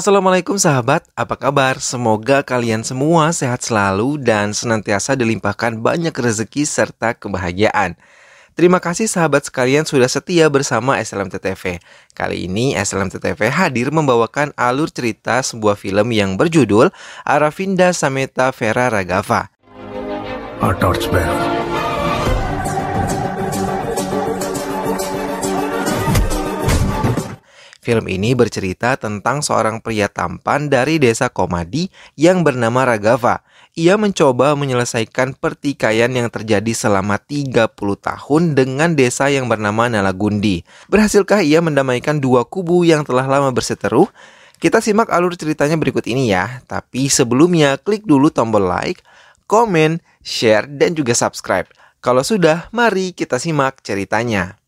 Assalamualaikum sahabat, apa kabar? Semoga kalian semua sehat selalu dan senantiasa dilimpahkan banyak rezeki serta kebahagiaan. Terima kasih sahabat sekalian sudah setia bersama SLMTTV. Kali ini SLMTTV hadir membawakan alur cerita sebuah film yang berjudul Aravinda Sametha Veera Raghava. Film ini bercerita tentang seorang pria tampan dari desa Komadi yang bernama Raghava. Ia mencoba menyelesaikan pertikaian yang terjadi selama 30 tahun dengan desa yang bernama Nalagundi. Berhasilkah ia mendamaikan dua kubu yang telah lama berseteru? Kita simak alur ceritanya berikut ini ya. Tapi sebelumnya klik dulu tombol like, komen, share, dan juga subscribe. Kalau sudah, mari kita simak ceritanya.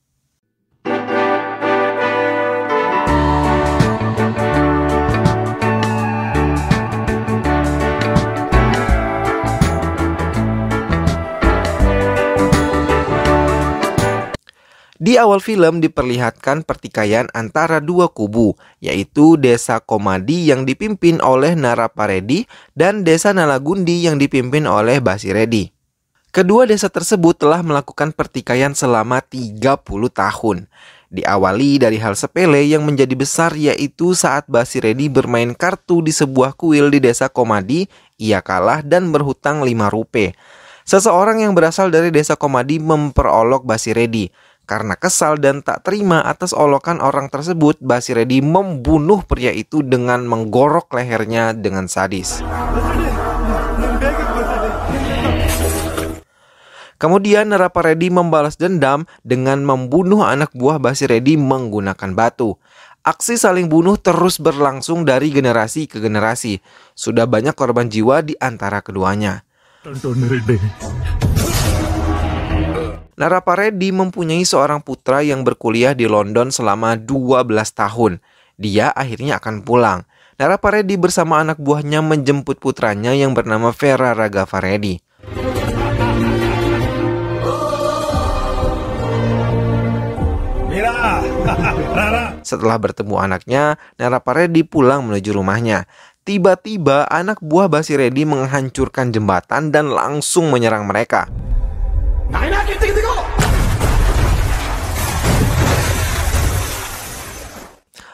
Di awal film diperlihatkan pertikaian antara dua kubu, yaitu desa Komadi yang dipimpin oleh Narapa Reddy dan desa Nalagundi yang dipimpin oleh Basi Reddy. Kedua desa tersebut telah melakukan pertikaian selama 30 tahun. Diawali dari hal sepele yang menjadi besar, yaitu saat Basi Reddy bermain kartu di sebuah kuil di desa Komadi, ia kalah dan berhutang 5 rupiah. Seseorang yang berasal dari desa Komadi memperolok Basi Reddy. Karena kesal dan tak terima atas olokan orang tersebut, Basi Reddy membunuh pria itu dengan menggorok lehernya dengan sadis. Kemudian Narapa Reddy membalas dendam dengan membunuh anak buah Basi Reddy menggunakan batu. Aksi saling bunuh terus berlangsung dari generasi ke generasi. Sudah banyak korban jiwa di antara keduanya. Narapa Reddy mempunyai seorang putra yang berkuliah di London selama 12 tahun. Dia akhirnya akan pulang. Narapa Reddy bersama anak buahnya menjemput putranya yang bernama Vera Raga Paredi. Setelah bertemu anaknya, Narapa Reddy pulang menuju rumahnya. Tiba-tiba anak buah Basi Reddy menghancurkan jembatan dan langsung menyerang mereka.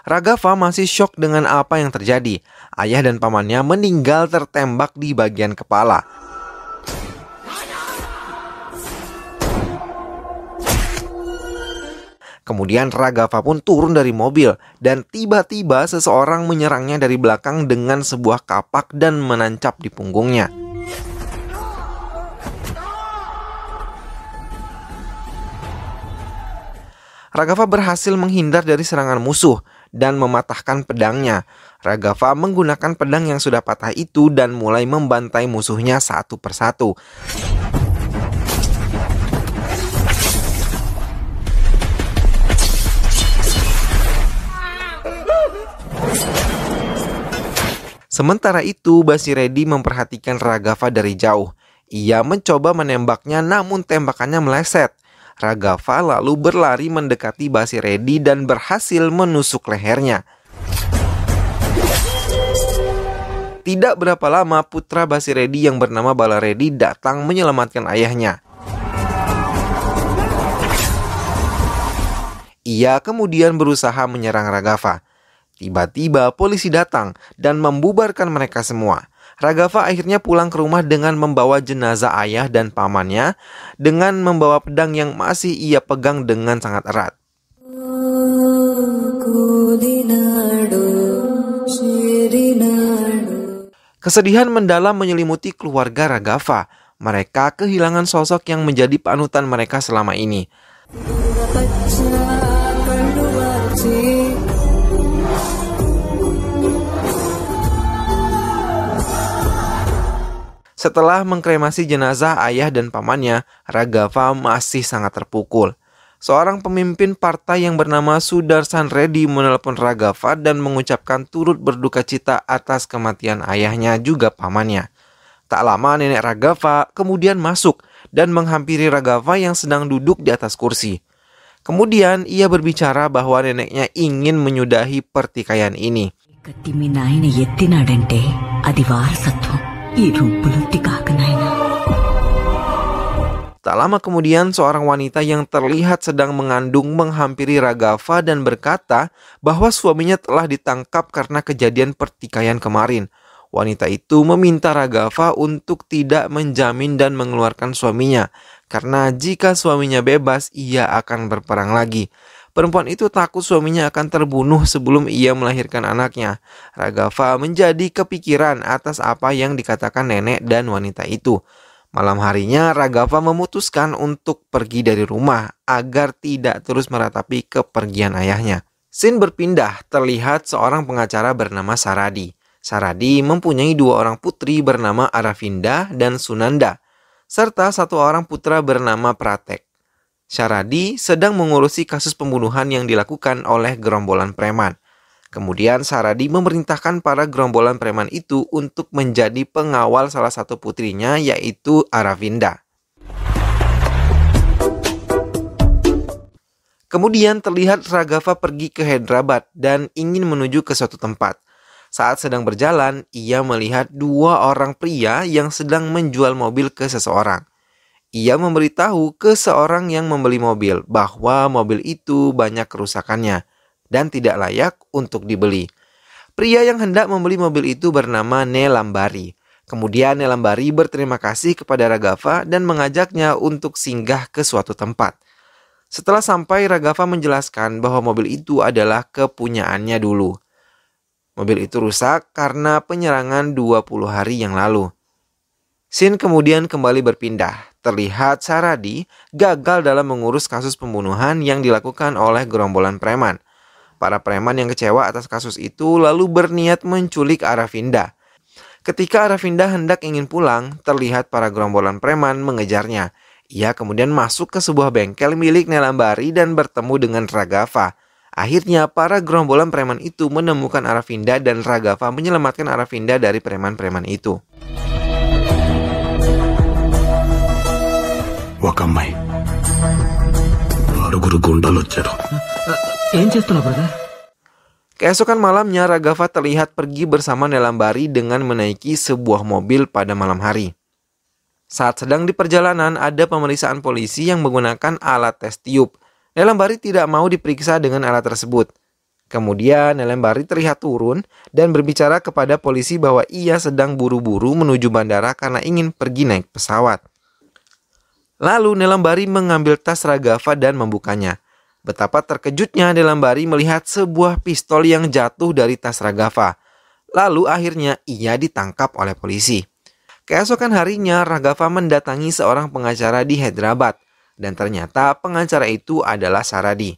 Raghava masih shock dengan apa yang terjadi. Ayah dan pamannya meninggal tertembak di bagian kepala. Kemudian Raghava pun turun dari mobil dan tiba-tiba seseorang menyerangnya dari belakang dengan sebuah kapak dan menancap di punggungnya. Raghava berhasil menghindar dari serangan musuh dan mematahkan pedangnya. Raghava menggunakan pedang yang sudah patah itu dan mulai membantai musuhnya satu persatu. Sementara itu, Basi Reddy memperhatikan Raghava dari jauh. Ia mencoba menembaknya namun tembakannya meleset. Raghava lalu berlari mendekati Basi Reddy dan berhasil menusuk lehernya. Tidak berapa lama putra Basi Reddy yang bernama Bala Reddy datang menyelamatkan ayahnya. Ia kemudian berusaha menyerang Raghava. Tiba-tiba polisi datang dan membubarkan mereka semua. Raghava akhirnya pulang ke rumah dengan membawa jenazah ayah dan pamannya dengan membawa pedang yang masih ia pegang dengan sangat erat. Kesedihan mendalam menyelimuti keluarga Raghava. Mereka kehilangan sosok yang menjadi panutan mereka selama ini. Setelah mengkremasi jenazah ayah dan pamannya, Raghava masih sangat terpukul. Seorang pemimpin partai yang bernama Sudarsan Reddy menelpon Raghava dan mengucapkan turut berduka cita atas kematian ayahnya juga pamannya. Tak lama nenek Raghava kemudian masuk dan menghampiri Raghava yang sedang duduk di atas kursi. Kemudian ia berbicara bahwa neneknya ingin menyudahi pertikaian ini. కత్తి మీ నాయన ఎత్తినాడంటే అది వారసత్వం. ఈ రుంపులొత్తి కాక నాయన. Tak lama kemudian, seorang wanita yang terlihat sedang mengandung menghampiri Raghava dan berkata bahwa suaminya telah ditangkap karena kejadian pertikaian kemarin. Wanita itu meminta Raghava untuk tidak menjamin dan mengeluarkan suaminya, karena jika suaminya bebas, ia akan berperang lagi. Perempuan itu takut suaminya akan terbunuh sebelum ia melahirkan anaknya. Raghava menjadi kepikiran atas apa yang dikatakan nenek dan wanita itu. Malam harinya, Raghava memutuskan untuk pergi dari rumah agar tidak terus meratapi kepergian ayahnya. Scene berpindah, terlihat seorang pengacara bernama Sarathi. Sarathi mempunyai dua orang putri bernama Aravinda dan Sunanda, serta satu orang putra bernama Prateek. Sarathi sedang mengurusi kasus pembunuhan yang dilakukan oleh gerombolan preman. Kemudian Sarathi memerintahkan para gerombolan preman itu untuk menjadi pengawal salah satu putrinya, yaitu Aravinda. Kemudian terlihat Raghava pergi ke Hyderabad dan ingin menuju ke suatu tempat. Saat sedang berjalan, ia melihat dua orang pria yang sedang menjual mobil ke seseorang. Ia memberitahu ke seorang yang membeli mobil bahwa mobil itu banyak kerusakannya dan tidak layak untuk dibeli. Pria yang hendak membeli mobil itu bernama Neelambari. Kemudian Neelambari berterima kasih kepada Raghava dan mengajaknya untuk singgah ke suatu tempat. Setelah sampai, Raghava menjelaskan bahwa mobil itu adalah kepunyaannya dulu. Mobil itu rusak karena penyerangan 20 hari yang lalu. Scene kemudian kembali berpindah. Terlihat Sarathi gagal dalam mengurus kasus pembunuhan yang dilakukan oleh gerombolan preman. Para preman yang kecewa atas kasus itu lalu berniat menculik Aravinda. Ketika Aravinda hendak ingin pulang, terlihat para gerombolan preman mengejarnya. Ia kemudian masuk ke sebuah bengkel milik Neelambari dan bertemu dengan Raghava. Akhirnya para gerombolan preman itu menemukan Aravinda dan Raghava menyelamatkan Aravinda dari preman-preman itu. Wakamai, guru gondol cero. Keesokan malamnya, Raghava terlihat pergi bersama Neelambari dengan menaiki sebuah mobil pada malam hari. Saat sedang di perjalanan, ada pemeriksaan polisi yang menggunakan alat tes tiup. Neelambari tidak mau diperiksa dengan alat tersebut. Kemudian Neelambari terlihat turun dan berbicara kepada polisi bahwa ia sedang buru-buru menuju bandara karena ingin pergi naik pesawat. Lalu Neelambari mengambil tas Raghava dan membukanya. Betapa terkejutnya Neelambari melihat sebuah pistol yang jatuh dari tas Raghava. Lalu akhirnya ia ditangkap oleh polisi. Keesokan harinya, Raghava mendatangi seorang pengacara di Hyderabad. Dan ternyata pengacara itu adalah Sarathi.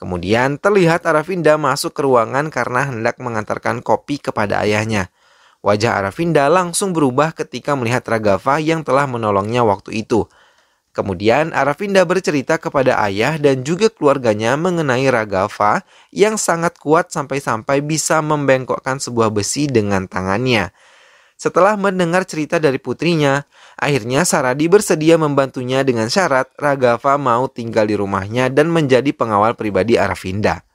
Kemudian terlihat Aravinda masuk ke ruangan karena hendak mengantarkan kopi kepada ayahnya. Wajah Aravinda langsung berubah ketika melihat Raghava yang telah menolongnya waktu itu. Kemudian Aravinda bercerita kepada ayah dan juga keluarganya mengenai Raghava yang sangat kuat sampai-sampai bisa membengkokkan sebuah besi dengan tangannya. Setelah mendengar cerita dari putrinya, akhirnya Sarathi bersedia membantunya dengan syarat Raghava mau tinggal di rumahnya dan menjadi pengawal pribadi Aravinda.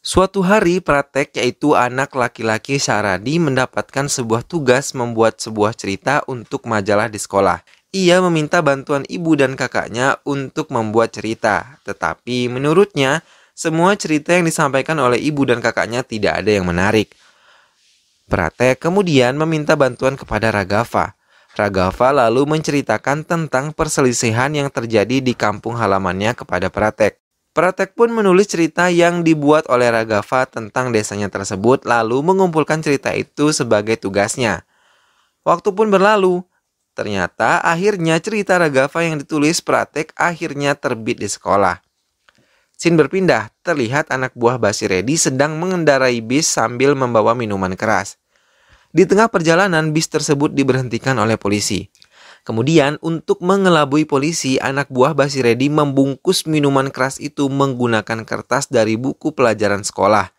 Suatu hari, Prateek, yaitu anak laki-laki Sarathi, mendapatkan sebuah tugas membuat sebuah cerita untuk majalah di sekolah. Ia meminta bantuan ibu dan kakaknya untuk membuat cerita, tetapi menurutnya semua cerita yang disampaikan oleh ibu dan kakaknya tidak ada yang menarik. Prateek kemudian meminta bantuan kepada Raghava. Raghava lalu menceritakan tentang perselisihan yang terjadi di kampung halamannya kepada Prateek. Prateek pun menulis cerita yang dibuat oleh Raghava tentang desanya tersebut, lalu mengumpulkan cerita itu sebagai tugasnya. Waktu pun berlalu. Ternyata akhirnya cerita Raghava yang ditulis Prateek akhirnya terbit di sekolah. Scene berpindah, terlihat anak buah Basi Reddy sedang mengendarai bis sambil membawa minuman keras. Di tengah perjalanan, bis tersebut diberhentikan oleh polisi. Kemudian untuk mengelabui polisi, anak buah Basi Reddy membungkus minuman keras itu menggunakan kertas dari buku pelajaran sekolah.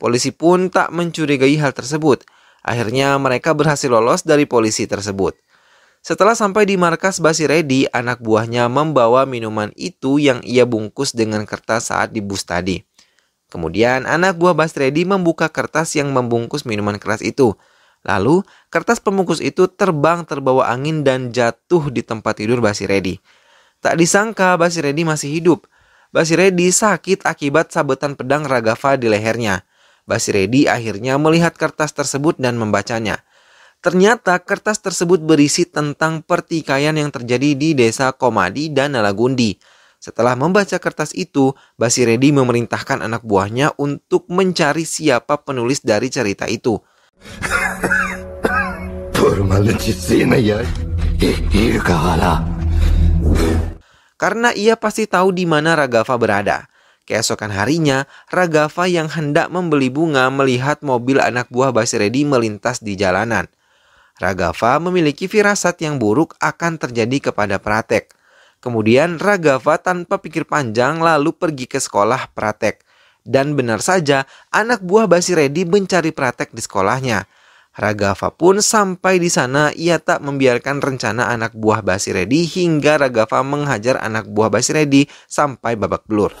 Polisi pun tak mencurigai hal tersebut. Akhirnya mereka berhasil lolos dari polisi tersebut. Setelah sampai di markas Basi Reddy, anak buahnya membawa minuman itu yang ia bungkus dengan kertas saat di bus tadi. Kemudian anak buah Basi Reddy membuka kertas yang membungkus minuman keras itu. Lalu kertas pembungkus itu terbang terbawa angin dan jatuh di tempat tidur Basi Reddy. Tak disangka Basi Reddy masih hidup. Basi Reddy sakit akibat sabetan pedang Raghava di lehernya. Basi Reddy akhirnya melihat kertas tersebut dan membacanya. Ternyata kertas tersebut berisi tentang pertikaian yang terjadi di desa Komadi dan Nalagundi. Setelah membaca kertas itu, Basi Reddy memerintahkan anak buahnya untuk mencari siapa penulis dari cerita itu. Karena ia pasti tahu di mana Raghava berada. Keesokan harinya, Raghava yang hendak membeli bunga melihat mobil anak buah Basi Reddy melintas di jalanan. Raghava memiliki firasat yang buruk akan terjadi kepada Prateek. Kemudian Raghava tanpa pikir panjang lalu pergi ke sekolah Prateek. Dan benar saja anak buah Basi Reddy mencari Prateek di sekolahnya. Raghava pun sampai di sana, ia tak membiarkan rencana anak buah Basi Reddy hingga Raghava menghajar anak buah Basi Reddy sampai babak belur.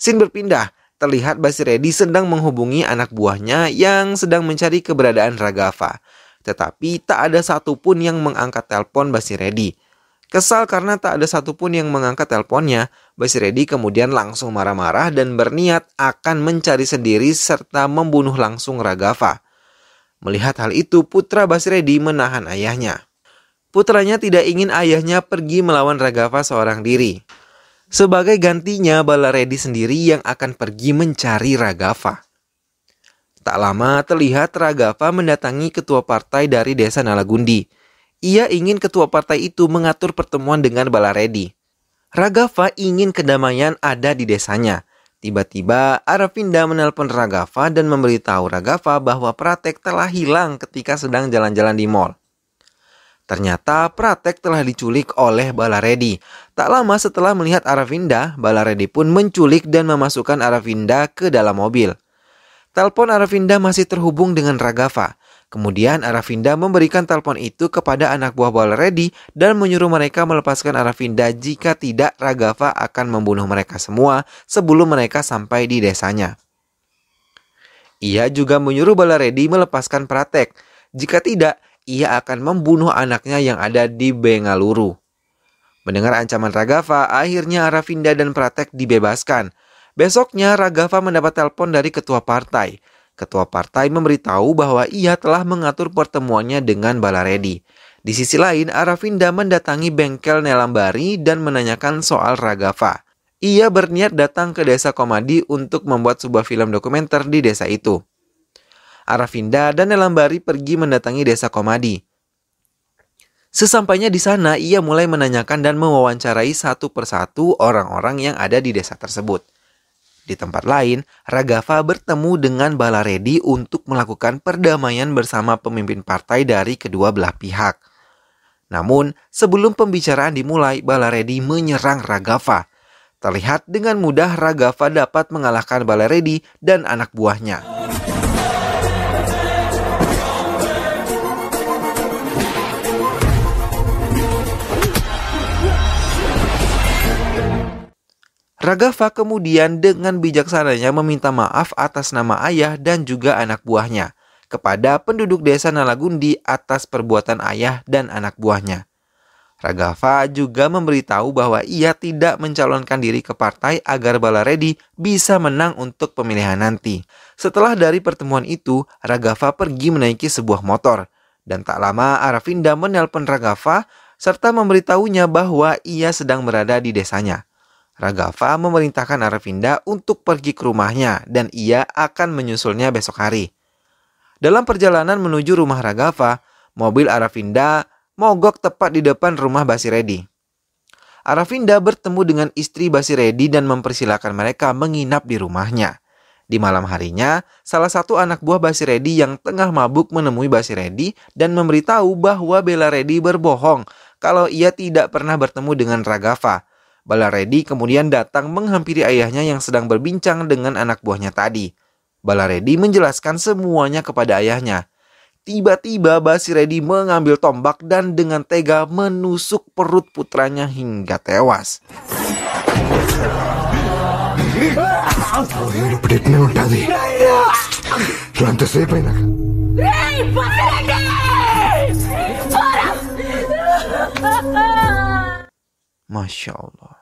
Scene berpindah, terlihat Basi Reddy sedang menghubungi anak buahnya yang sedang mencari keberadaan Raghava. Tetapi tak ada satupun yang mengangkat telepon Basi Reddy. Kesal karena tak ada satupun yang mengangkat teleponnya, Basi Reddy kemudian langsung marah-marah dan berniat akan mencari sendiri serta membunuh langsung Raghava. Melihat hal itu, putra Basi Reddy menahan ayahnya. Putranya tidak ingin ayahnya pergi melawan Raghava seorang diri. Sebagai gantinya, Bala Reddy sendiri yang akan pergi mencari Raghava. Tak lama terlihat Raghava mendatangi ketua partai dari desa Nalagundi. Ia ingin ketua partai itu mengatur pertemuan dengan Bala Reddy. Raghava ingin kedamaian ada di desanya. Tiba-tiba Aravinda menelpon Raghava dan memberitahu Raghava bahwa Prateek telah hilang ketika sedang jalan-jalan di mall. Ternyata Prateek telah diculik oleh Bala Reddy. Tak lama setelah melihat Aravinda, Bala Reddy pun menculik dan memasukkan Aravinda ke dalam mobil. Telepon Aravinda masih terhubung dengan Raghava. Kemudian Aravinda memberikan telepon itu kepada anak buah Bala Reddy dan menyuruh mereka melepaskan Aravinda, jika tidak Raghava akan membunuh mereka semua sebelum mereka sampai di desanya. Ia juga menyuruh Bala Reddy melepaskan Prateek. Jika tidak, ia akan membunuh anaknya yang ada di Bengaluru. Mendengar ancaman Raghava, akhirnya Aravinda dan Prateek dibebaskan. Besoknya Raghava mendapat telepon dari ketua partai. Ketua partai memberitahu bahwa ia telah mengatur pertemuannya dengan Bala Reddy. Di sisi lain, Aravinda mendatangi bengkel Neelambari dan menanyakan soal Raghava. Ia berniat datang ke desa Komadi untuk membuat sebuah film dokumenter di desa itu. Aravinda dan Neelambari pergi mendatangi desa Komadi. Sesampainya di sana, ia mulai menanyakan dan mewawancarai satu persatu orang-orang yang ada di desa tersebut. Di tempat lain, Raghava bertemu dengan Bala Reddy untuk melakukan perdamaian bersama pemimpin partai dari kedua belah pihak. Namun, sebelum pembicaraan dimulai, Bala Reddy menyerang Raghava. Terlihat dengan mudah Raghava dapat mengalahkan Bala Reddy dan anak buahnya. Raghava kemudian dengan bijaksananya meminta maaf atas nama ayah dan juga anak buahnya kepada penduduk desa Nalagundi atas perbuatan ayah dan anak buahnya. Raghava juga memberitahu bahwa ia tidak mencalonkan diri ke partai agar Bala Reddy bisa menang untuk pemilihan nanti. Setelah dari pertemuan itu, Raghava pergi menaiki sebuah motor. Dan tak lama Aravinda menelpon Raghava serta memberitahunya bahwa ia sedang berada di desanya. Raghava memerintahkan Aravinda untuk pergi ke rumahnya dan ia akan menyusulnya besok hari. Dalam perjalanan menuju rumah Raghava, mobil Aravinda mogok tepat di depan rumah Basi Reddy. Aravinda bertemu dengan istri Basi Reddy dan mempersilahkan mereka menginap di rumahnya. Di malam harinya, salah satu anak buah Basi Reddy yang tengah mabuk menemui Basi Reddy dan memberitahu bahwa Bala Reddy berbohong kalau ia tidak pernah bertemu dengan Raghava. Bala Reddy kemudian datang menghampiri ayahnya yang sedang berbincang dengan anak buahnya tadi. Bala Reddy menjelaskan semuanya kepada ayahnya. Tiba-tiba Basi Reddy mengambil tombak dan dengan tega menusuk perut putranya hingga tewas. Masya Allah.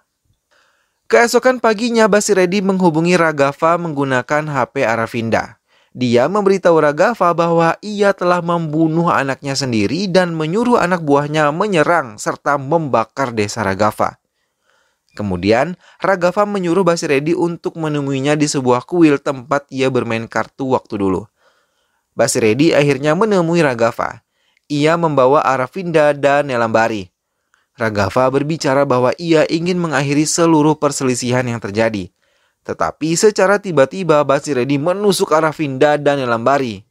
Keesokan paginya Basi Reddy menghubungi Raghava menggunakan HP Aravinda. Dia memberitahu Raghava bahwa ia telah membunuh anaknya sendiri dan menyuruh anak buahnya menyerang serta membakar desa Raghava. Kemudian Raghava menyuruh Basi Reddy untuk menemuinya di sebuah kuil tempat ia bermain kartu waktu dulu. Basi Reddy akhirnya menemui Raghava. Ia membawa Aravinda dan Neelambari. Raghava berbicara bahwa ia ingin mengakhiri seluruh perselisihan yang terjadi. Tetapi secara tiba-tiba Basi Reddy menusuk Aravinda dan Neelambari.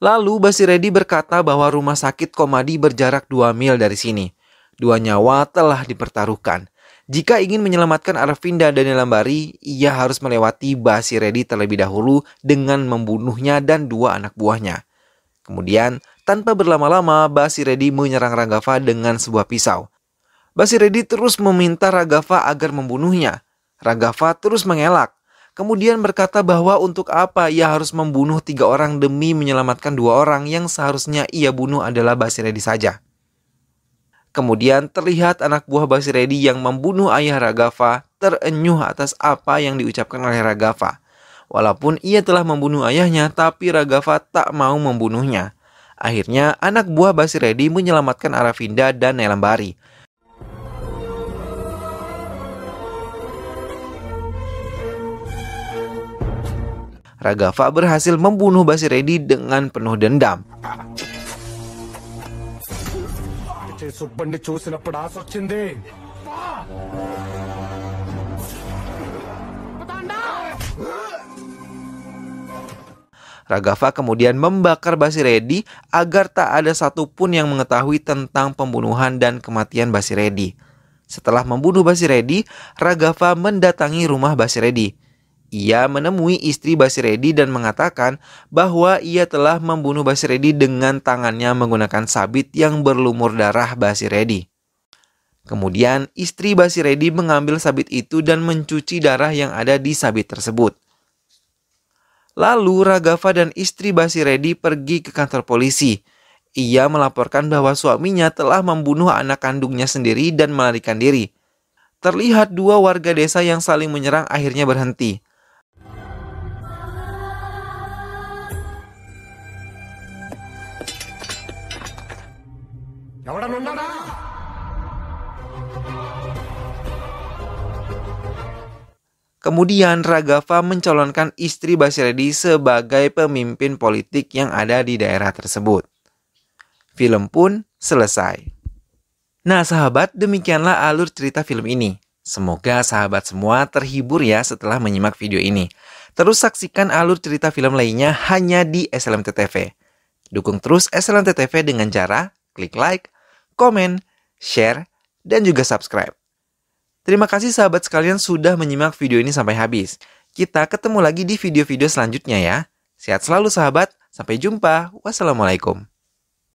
Lalu Basi Reddy berkata bahwa rumah sakit Komadi berjarak 2 mil dari sini. 2 nyawa telah dipertaruhkan. Jika ingin menyelamatkan Aravinda dan Neelambari, ia harus melewati Basi Reddy terlebih dahulu dengan membunuhnya dan 2 anak buahnya. Kemudian, tanpa berlama-lama, Basi Reddy menyerang Raghava dengan sebuah pisau. Basi Reddy terus meminta Raghava agar membunuhnya. Raghava terus mengelak. Kemudian berkata bahwa untuk apa ia harus membunuh 3 orang demi menyelamatkan 2 orang yang seharusnya ia bunuh adalah Basi Reddy saja. Kemudian terlihat anak buah Basi Reddy yang membunuh ayah Raghava terenyuh atas apa yang diucapkan oleh Raghava. Walaupun ia telah membunuh ayahnya, tapi Raghava tak mau membunuhnya. Akhirnya, anak buah Basi Reddy menyelamatkan Aravinda dan Neelambari. Raghava berhasil membunuh Basi Reddy dengan penuh dendam. Raghava kemudian membakar Basi Reddy agar tak ada satupun yang mengetahui tentang pembunuhan dan kematian Basi Reddy. Setelah membunuh Basi Reddy, Raghava mendatangi rumah Basi Reddy. Ia menemui istri Basi Reddy dan mengatakan bahwa ia telah membunuh Basi Reddy dengan tangannya menggunakan sabit yang berlumur darah Basi Reddy. Kemudian istri Basi Reddy mengambil sabit itu dan mencuci darah yang ada di sabit tersebut. Lalu Raghava dan istri Basi Reddy pergi ke kantor polisi. Ia melaporkan bahwa suaminya telah membunuh anak kandungnya sendiri dan melarikan diri. Terlihat 2 warga desa yang saling menyerang akhirnya berhenti. Kemudian Raghava mencalonkan istri Basi Reddy sebagai pemimpin politik yang ada di daerah tersebut. Film pun selesai. Nah sahabat, demikianlah alur cerita film ini. Semoga sahabat semua terhibur ya setelah menyimak video ini. Terus saksikan alur cerita film lainnya hanya di SLMTTV. Dukung terus SLMTTV dengan cara klik like, komen, share, dan juga subscribe. Terima kasih sahabat sekalian sudah menyimak video ini sampai habis. Kita ketemu lagi di video-video selanjutnya ya. Sehat selalu sahabat, sampai jumpa. Wassalamualaikum.